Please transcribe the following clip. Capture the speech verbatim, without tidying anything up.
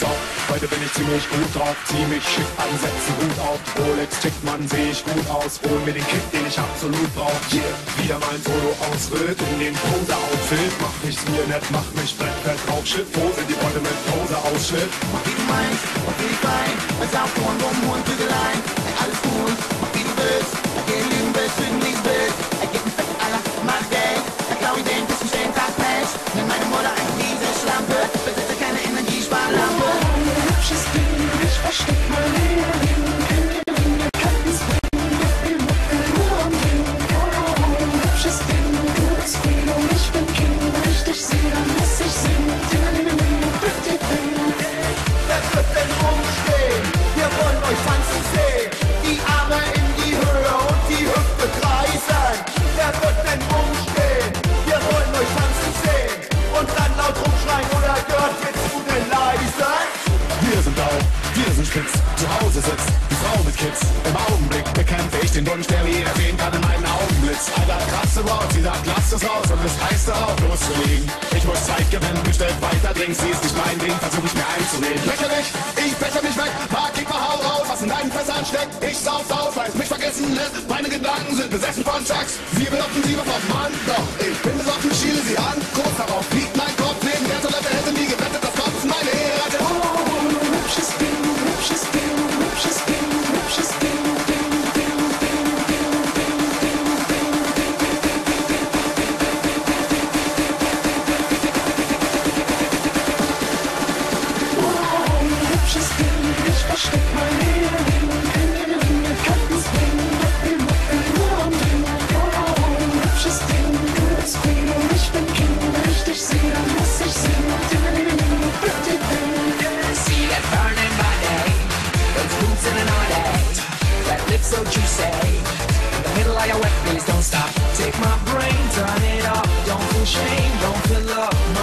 Sau, heute bin ich ziemlich gut drauf, ziemlich schick ansetzen, gut auf Rolex tickt man, seh ich gut aus, hol mir den Kick, den ich absolut brauch. Hier, yeah. Wieder mein Solo ausfüllt, in den Pose-Outfit, mach mich mir nett, mach mich brett, fett drauf, shit, Pose, die Beute mit Pose aus, shit. Mach wie du meinst, mach wie ich mein, mein Saftkorn, Rumhorn, Tügelein, ey, alles cool, mach wie du willst, ey, geh in Lügen willst, Lügen liegen willst, ey, gib mir Fett, Allah, mach Geld, ey, glaub ich den, bis ich den Tag Mensch, nenn meine Mutter ein Riesenschlampe, besitze keine Energiesparlampe. Zu Hause sitzt die Frau mit Kids. Im Augenblick bekämpfe ich den Wunsch, der wie jeder sehen kann in meinen Augenblitz. Alter, krasse Wort, sie sagt, lass es raus und es heißt darauf loszulegen. Ich muss Zeit gewinnen, bestellt weiter Drinks, sie ist nicht mein Ding, versuche ich mir einzureden. Lächerlich, ich bessere mich weg, mag ich mal hau raus, was in deinen Fässern steckt. Ich sauf aus, weil es mich vergessen lässt, meine Gedanken sind besessen von Chucks. Wir benutzen sie was auf Mann, doch ich bin besoffen, schiele sie an, kurz darauf liegt mein Kopf neben der Toilette, hätte nie gewettet, das Kopf ist meine Ehre. So juicy, in the middle of your wet, please don't stop. Take my brain, turn it up. Don't feel shame, don't feel love.